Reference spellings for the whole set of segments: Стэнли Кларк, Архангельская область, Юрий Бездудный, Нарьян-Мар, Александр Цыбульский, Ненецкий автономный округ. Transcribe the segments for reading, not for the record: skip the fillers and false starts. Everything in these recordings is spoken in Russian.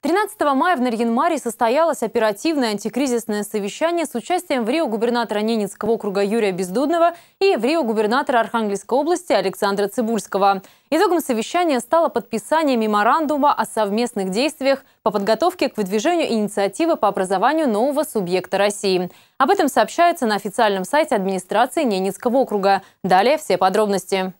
13 мая в Нарьян-Маре состоялось оперативное антикризисное совещание с участием в Рио губернатора Ненецкого округа Юрия Бездудного и в Рио губернатора Архангельской области Александра Цыбульского. Итогом совещания стало подписание меморандума о совместных действиях по подготовке к выдвижению инициативы по образованию нового субъекта России. Об этом сообщается на официальном сайте администрации Ненецкого округа. Далее все подробности.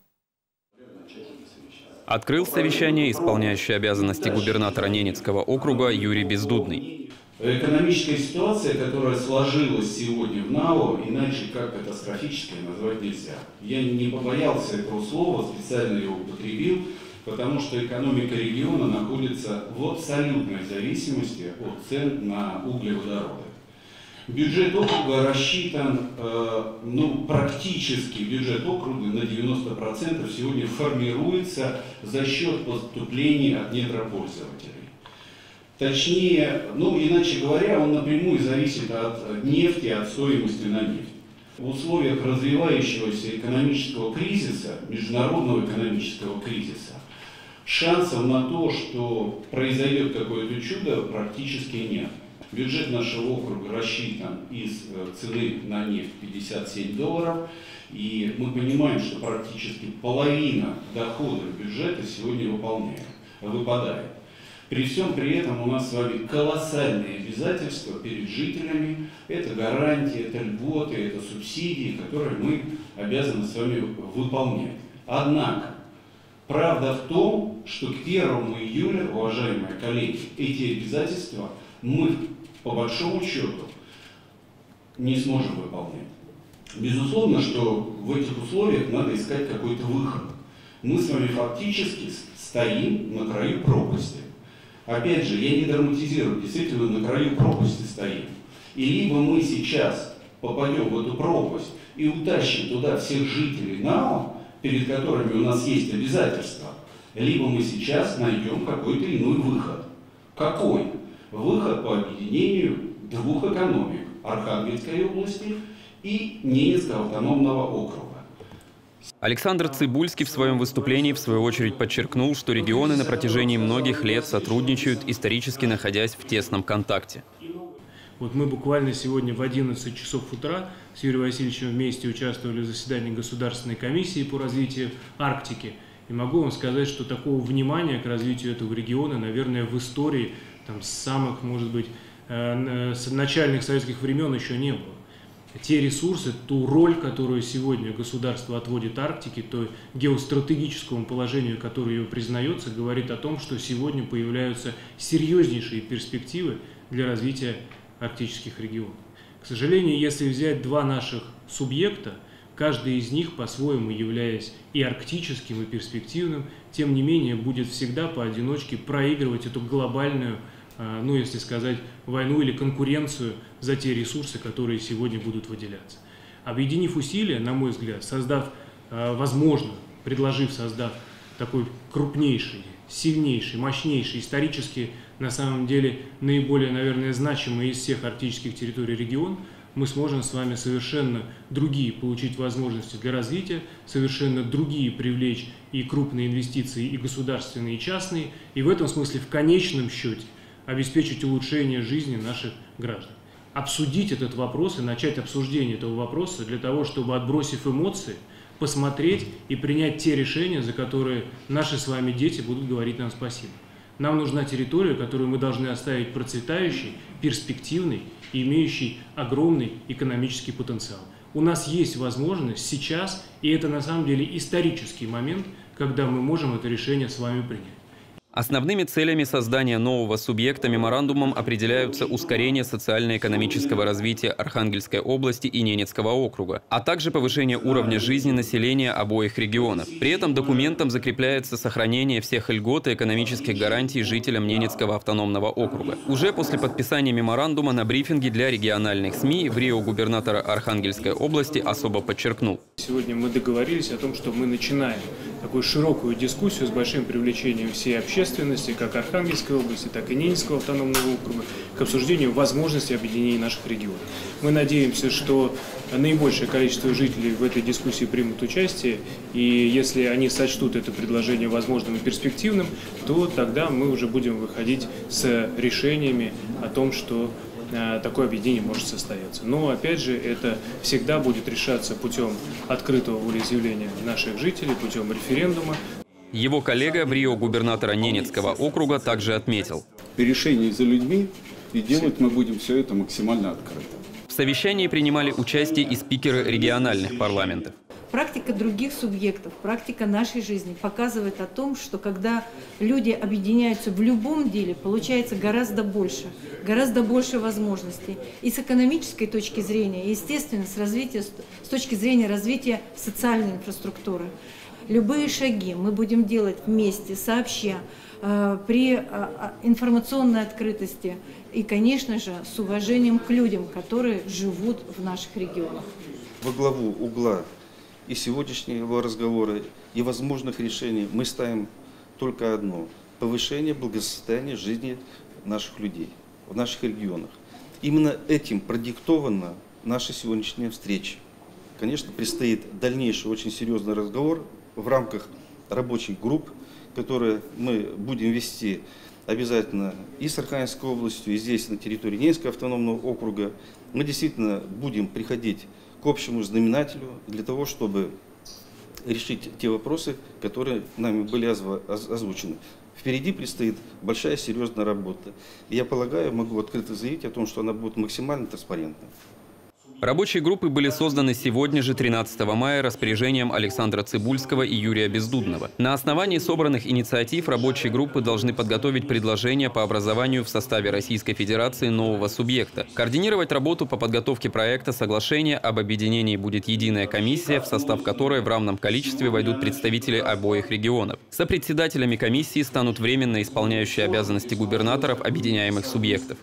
Открыл совещание исполняющий обязанности губернатора Ненецкого округа Юрий Бездудный. Экономическая ситуация, которая сложилась сегодня в НАО, иначе как катастрофическая назвать нельзя. Я не побоялся этого слова, специально его употребил, потому что экономика региона находится в абсолютной зависимости от цен на углеводороды. Бюджет округа рассчитан, практически бюджет округа на 90% сегодня формируется за счет поступлений от недропользователей. Точнее, иначе говоря, он напрямую зависит от нефти, от стоимости на нефть. В условиях развивающегося экономического кризиса, международного экономического кризиса, шансов на то, что произойдет какое-то чудо, практически нет. Бюджет нашего округа рассчитан из цены на нефть $57, и мы понимаем, что практически половина доходов бюджета сегодня выпадает. При всем при этом у нас с вами колоссальные обязательства перед жителями. Это гарантии, это льготы, это субсидии, которые мы обязаны с вами выполнять. Однако, правда в том, что к 1 июля, уважаемые коллеги, эти обязательства мы, по большому счету, не сможем выполнять. Безусловно, что в этих условиях надо искать какой-то выход. Мы с вами фактически стоим на краю пропасти. Опять же, я не драматизирую, действительно на краю пропасти стоим. И либо мы сейчас попадем в эту пропасть и утащим туда всех жителей НАО, перед которыми у нас есть обязательства, либо мы сейчас найдем какой-то иной выход. Какой? Выход по объединению двух экономик – Архангельской области и Ненецкого автономного округа. Александр Цыбульский в своем выступлении в свою очередь подчеркнул, что регионы на протяжении многих лет сотрудничают, исторически находясь в тесном контакте. Вот мы буквально сегодня в 11 часов утра с Юрием Васильевичем вместе участвовали в заседании Государственной комиссии по развитию Арктики. И могу вам сказать, что такого внимания к развитию этого региона, наверное, в истории с самых, может быть, начальных советских времен еще не было. Те ресурсы, ту роль, которую сегодня государство отводит Арктике, то геостратегическому положению, которое ее признается, говорит о том, что сегодня появляются серьезнейшие перспективы для развития арктических регионов. К сожалению, если взять два наших субъекта, каждый из них, по-своему являясь и арктическим, и перспективным, тем не менее будет всегда поодиночке проигрывать эту глобальную, если сказать, войну или конкуренцию за те ресурсы, которые сегодня будут выделяться. Объединив усилия, на мой взгляд, предложив создать такой крупнейший, сильнейший, мощнейший, исторически, на самом деле, наиболее, наверное, значимый из всех арктических территорий регион, мы сможем с вами совершенно другие получить возможности для развития, совершенно другие привлечь и крупные инвестиции, и государственные, и частные, и в этом смысле в конечном счете обеспечить улучшение жизни наших граждан. Обсудить этот вопрос и начать обсуждение этого вопроса для того, чтобы, отбросив эмоции, посмотреть и принять те решения, за которые наши с вами дети будут говорить нам спасибо. Нам нужна территория, которую мы должны оставить процветающей, перспективной и имеющей огромный экономический потенциал. У нас есть возможность сейчас, и это на самом деле исторический момент, когда мы можем это решение с вами принять. Основными целями создания нового субъекта меморандумом определяются ускорение социально-экономического развития Архангельской области и Ненецкого округа, а также повышение уровня жизни населения обоих регионов. При этом документом закрепляется сохранение всех льгот и экономических гарантий жителям Ненецкого автономного округа. Уже после подписания меморандума на брифинге для региональных СМИ в Рио губернатора Архангельской области особо подчеркнул. Сегодня мы договорились о том, что мы начинаем такую широкую дискуссию с большим привлечением всей общественности, как Архангельской области, так и Ненецкого автономного округа, к обсуждению возможностей объединения наших регионов. Мы надеемся, что наибольшее количество жителей в этой дискуссии примут участие, и если они сочтут это предложение возможным и перспективным, то тогда мы уже будем выходить с решениями о том, что такое объединение может состояться. Но, опять же, это всегда будет решаться путем открытого волеизъявления наших жителей, путем референдума. Его коллега в Рио губернатора Ненецкого округа также отметил: решение за людьми, и делать мы будем все это максимально открыто. В совещании принимали участие и спикеры региональных парламентов. Практика других субъектов, практика нашей жизни показывает о том, что когда люди объединяются в любом деле, получается гораздо больше возможностей. И с экономической точки зрения, и, естественно, с точки зрения развития социальной инфраструктуры. Любые шаги мы будем делать вместе, сообща, при информационной открытости и, конечно же, с уважением к людям, которые живут в наших регионах. Во главу угла и сегодняшнего разговора, и возможных решений мы ставим только одно – повышение благосостояния жизни наших людей в наших регионах. Именно этим продиктована наша сегодняшняя встреча. Конечно, предстоит дальнейший очень серьезный разговор в рамках рабочих групп, которые мы будем вести обязательно и с Архангельской областью, и здесь, на территории Ненецкого автономного округа. Мы действительно будем приходить к общему знаменателю для того, чтобы решить те вопросы, которые нами были озвучены. Впереди предстоит большая серьезная работа. И я полагаю, могу открыто заявить о том, что она будет максимально транспарентна. Рабочие группы были созданы сегодня же, 13 мая, распоряжением Александра Цыбульского и Юрия Бездудного. На основании собранных инициатив рабочие группы должны подготовить предложения по образованию в составе Российской Федерации нового субъекта. Координировать работу по подготовке проекта соглашения об объединении будет единая комиссия, в состав которой в равном количестве войдут представители обоих регионов. Сопредседателями комиссии станут временно исполняющие обязанности губернаторов объединяемых субъектов.